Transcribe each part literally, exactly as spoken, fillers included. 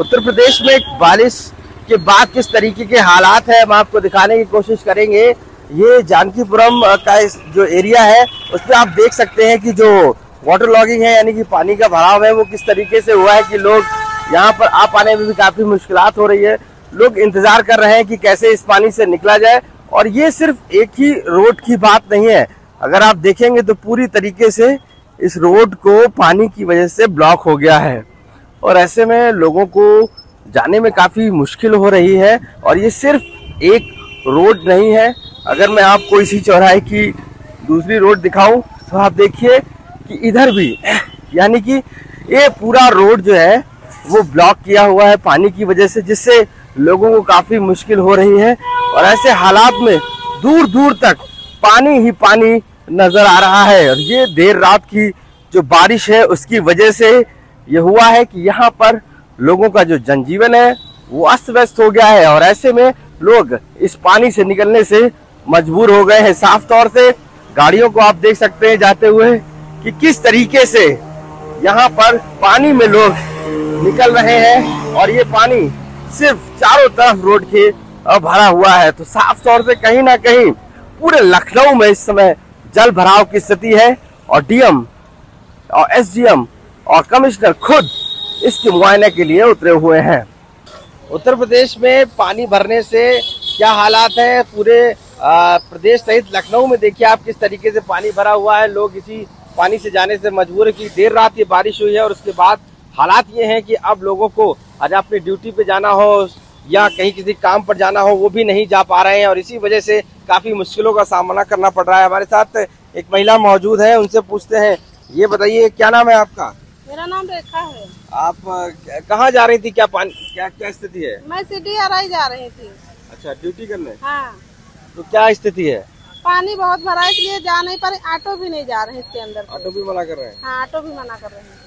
उत्तर प्रदेश में बारिश के बाद किस तरीके के हालात है हम आपको दिखाने की कोशिश करेंगे। ये जानकीपुरम का जो एरिया है उसमें आप देख सकते हैं कि जो वाटर लॉगिंग है यानी कि पानी का भराव है वो किस तरीके से हुआ है कि लोग यहाँ पर आ पाने में भी काफ़ी मुश्किलात हो रही है। लोग इंतज़ार कर रहे हैं कि कैसे इस पानी से निकला जाए। और ये सिर्फ एक ही रोड की बात नहीं है, अगर आप देखेंगे तो पूरी तरीके से इस रोड को पानी की वजह से ब्लॉक हो गया है और ऐसे में लोगों को जाने में काफ़ी मुश्किल हो रही है। और ये सिर्फ एक रोड नहीं है, अगर मैं आपको इसी चौराहे की दूसरी रोड दिखाऊं तो आप देखिए कि इधर भी यानी कि ये पूरा रोड जो है वो ब्लॉक किया हुआ है पानी की वजह से, जिससे लोगों को काफ़ी मुश्किल हो रही है। और ऐसे हालात में दूर दूर तक पानी ही पानी नज़र आ रहा है। और ये देर रात की जो बारिश है उसकी वजह से ये हुआ है कि यहाँ पर लोगों का जो जनजीवन है वो अस्त व्यस्त हो गया है और ऐसे में लोग इस पानी से निकलने से मजबूर हो गए हैं। साफ तौर से गाड़ियों को आप देख सकते हैं जाते हुए कि किस तरीके से यहाँ पर पानी में लोग निकल रहे हैं और ये पानी सिर्फ चारों तरफ रोड के भरा हुआ है। तो साफ तौर से कहीं ना कहीं पूरे लखनऊ में इस समय जल भराव की स्थिति है और डीएम और एसडीएम और कमिश्नर खुद इसके मुआयने के लिए उतरे हुए हैं। उत्तर प्रदेश में पानी भरने से क्या हालात हैं पूरे प्रदेश सहित लखनऊ में देखिए आप किस तरीके से पानी भरा हुआ है। लोग इसी पानी से जाने से मजबूर है कि देर रात ये बारिश हुई है और उसके बाद हालात ये हैं कि अब लोगों को आज अपनी ड्यूटी पे जाना हो या कहीं किसी काम पर जाना हो वो भी नहीं जा पा रहे हैं और इसी वजह से काफ़ी मुश्किलों का सामना करना पड़ रहा है। हमारे साथ एक महिला मौजूद है, उनसे पूछते हैं। ये बताइए क्या नाम है आपका? मेरा नाम रेखा है। आप कहाँ जा रही थी, क्या पानी क्या क्या स्थिति है? मैं सीधी आराई जा रही थी। अच्छा, ड्यूटी करने? हाँ। तो क्या स्थिति है? पानी बहुत भरा है इसलिए जा नहीं पा रहे, ऑटो भी नहीं जा रहे इसके अंदर। ऑटो भी मना कर रहे हैं? हाँ, ऑटो भी मना कर रहे हैं।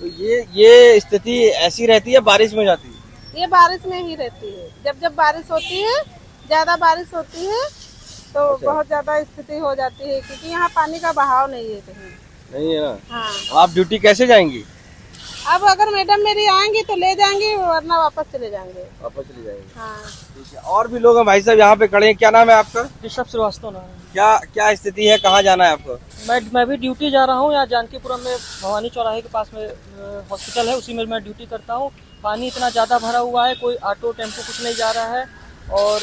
तो ये ये स्थिति ऐसी रहती है बारिश में जाती है? ये बारिश में ही रहती है, जब जब बारिश होती है, ज्यादा बारिश होती है तो बहुत ज्यादा स्थिति हो जाती है क्योंकि यहाँ पानी का बहाव नहीं है कहीं। नहीं है ना? हाँ। आप ड्यूटी कैसे जाएंगी? अब अगर मैडम मेरी आएंगी तो ले जाएंगी वरना वापस चले जाएंगे। वापस चले जाएंगे? हाँ। ठीक है। और भी लोग हैं भाई साहब यहाँ पे खड़े हैं। क्या नाम है आपका? ऋषभ श्रीवास्तव नाम है। क्या क्या स्थिति है, कहाँ जाना है आपको? मैं मैं भी ड्यूटी जा रहा हूँ। यहाँ जानकीपुरम में भवानी चौराहे के पास में हॉस्पिटल है, उसी में मैं ड्यूटी करता हूँ। पानी इतना ज़्यादा भरा हुआ है, कोई ऑटो टेम्पो कुछ नहीं जा रहा है और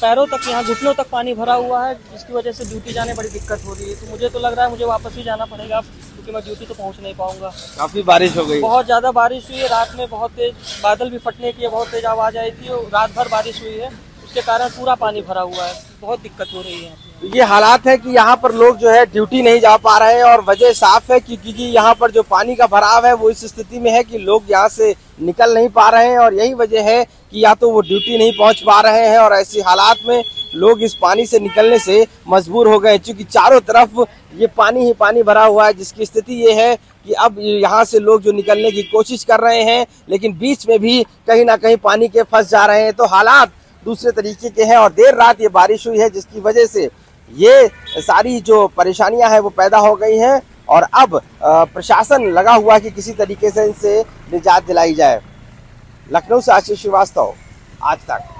पैरों तक यहाँ घुटनों तक पानी भरा हुआ है, जिसकी वजह से ड्यूटी जाने बड़ी दिक्कत हो रही है। तो मुझे तो लग रहा है मुझे वापस ही जाना पड़ेगा क्योंकि मैं ड्यूटी तो पहुँच नहीं पाऊंगा। काफ़ी बारिश हो गई? बहुत ज़्यादा बारिश हुई है, रात में बहुत तेज बादल भी फटने की बहुत तेज आवाज़ आई थी और रात भर बारिश हुई है, उसके कारण पूरा पानी भरा हुआ है, बहुत दिक्कत हो रही है। ये हालात है कि यहाँ पर लोग जो है ड्यूटी नहीं जा पा रहे हैं और वजह साफ है क्योंकि यहाँ पर जो पानी का भराव है वो इस स्थिति में है कि लोग यहाँ से निकल नहीं पा रहे हैं और यही वजह है कि या तो वो ड्यूटी नहीं पहुँच पा रहे हैं और ऐसी हालात में लोग इस पानी से निकलने से मजबूर हो गए क्योंकि चारों तरफ ये पानी ही पानी भरा हुआ है, जिसकी स्थिति ये है कि अब यहाँ से लोग जो निकलने की कोशिश कर रहे हैं लेकिन बीच में भी कहीं ना कहीं पानी के फंस जा रहे हैं। तो हालात दूसरे तरीके के हैं और देर रात ये बारिश हुई है जिसकी वजह से ये सारी जो परेशानियां हैं वो पैदा हो गई हैं और अब प्रशासन लगा हुआ है कि किसी तरीके से इनसे निजात दिलाई जाए। लखनऊ से आशीष श्रीवास्तव, आज तक।